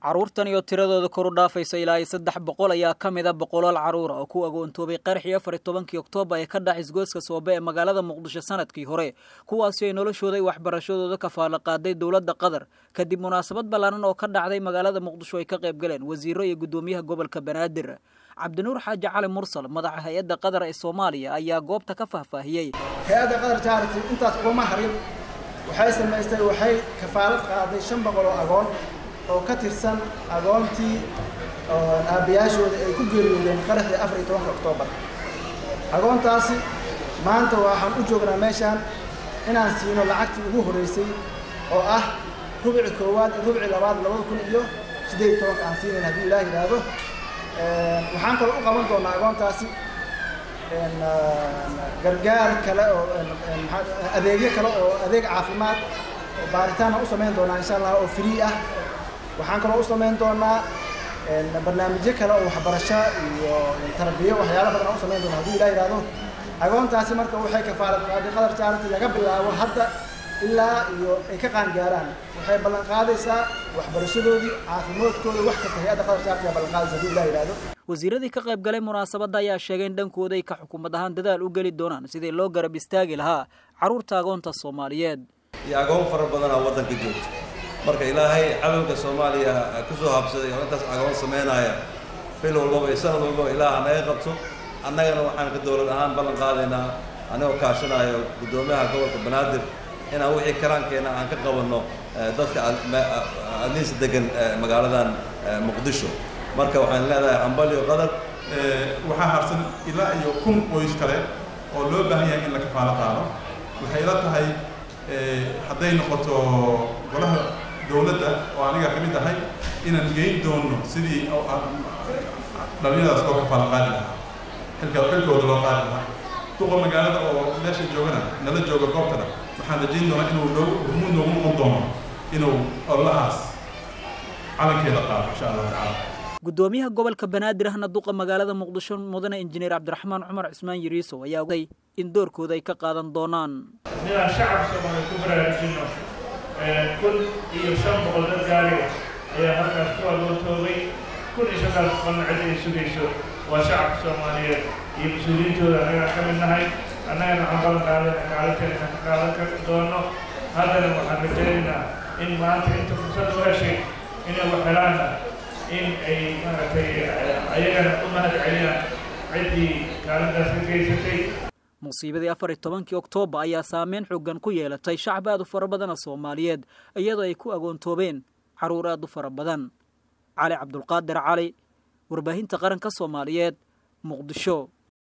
caruurtan iyo tiradooda kor u dhaafaysa ilaa 300 ayaa ka mid ah boqolaal caruur oo ku agoontoobay qarxii 14 Oktoobar ee ka dhacay isgoyska Soobe ee magaalada Muqdisho sanadkii hore kuwaas oo noloshooda waxbarashadooda ka faala qaaday dawladda Qatar kadib munaasabad ballaaran oo ka dhacday magaalada Muqdisho ay ka qayb galeen wasiirro iyo gudoomiyaha gobolka Banaadir Cabdinuur Xaaji Cali Mursal madaxa hay'adda Qatar ee Soomaaliya ayaa goobta ka faahfaahiyay hay'adda Qatar taariikhda intaas kuma harin waxay samaysay waxay ka faala qaaday 500 oo agoon oo ka tirsan agoontii aabiyaashooda ay ku geeriyoodeen qarxii 14 Oktoobar. Agoontaasi maanta waxaan u joognaa meeshaan inaan siino lacagtii ugu horeysay oo ah rubci koowaad iyo rubci labaad 2018 aan siinayn haddii Ilaahay raado. Waxaan kale u qaban doonaa agoontaasi gargaar kale oo adeegyo kale oo adeeg caafimaad baaritaan u samayn doonaa insha Allah oo free ah. waxaan kala u sameyn doonaa barnaamijyo kala oo waxbarasho iyo tarbiyo waxyaalo badan oo sameyn doonaa hadii la yiraahdo agoontaasi marka waxay ka faalad qaadi qadar taariikhda laga bilaabo hadda ilaa iyo ay ka qaan gaaraan waxay balan qaadaysaa waxbarashadoodii caafimaadkooda wax ka tahay qadar taariikhda balan qaadaysaa hadii la yiraahdo wasiiradii ka qayb galay munaasabada ayaa sheegay in dhankooda ay ka xukuumadahan dadaal u gali doonaan sidii loo garab istaagi lahaa caruurta agoonta Soomaaliyeed iyo agoon farabadan oo wadanka joogta marka ilaahay calanka Soomaaliya ku soo habsaday oo intaas agoon sameeynaya filowlooba sanadooda ilaahay ay qabto annagana waxaan ka dawlad ahaan balan qaadaynaa anoo kaashanayo gudoomiyaha gobolka Banaadir in aan wixii karankeena aan ka qabanno dadka adis degan magaaladan Muqdisho marka waxaan leedahay ambaliyo qadar waxa harsan ilaa iyo kun qoys kale oo loo baahan yahay in la kafaalo qaado waxay la tahay haday noqoto golaha dawladda oo aniga kamid ahay inaan geyn doono sidii oo dhalinyarada soo falqaadna halkooda loo qaadna tuqa magaalada oo meesha joogana nala jooga goobtana waxaan rajin doonaa inuu dhow muudoogu qodoomo inuu allahaas calankeeda qaado insha Allah ta'ala gudoomiyaha gobolka Banaadir ahna duqa magaalada Muqdisho mudane injineer Cabdiraxmaan Cumar Cismaan Yiriiso ayaa ogay in doorkooda ay ka qaadan doonaan nidaam shacab Soomaaliyeed ku baraarujinno kun iyo 500 dad gaariga ayaa halkaas ku agoontoobay kun iyo 500 ciidan sugayso waa shacab Soomaaliyeed iyo mas'uuliyiintooda anaga ka mid nahay annagana cabalan qaadaynaa qaadan ka doono haddana waxaan rajaynaynaa in maanta inta fursad u heshay inay wax helaan in ay ayagana u mahad celiyaan ciddii kaalintaas ka geysatay musiibadii 14 Oktoobar ayaa saameyn xooggan ku yeelatay shacab aad u fara badan oo Soomaaliyeed iyadoo ay ku agoontoobeen caruur aad u fara badan Cali Cabdulqaadir Cali warbaahinta qaranka Soomaaliyeed Muqdisho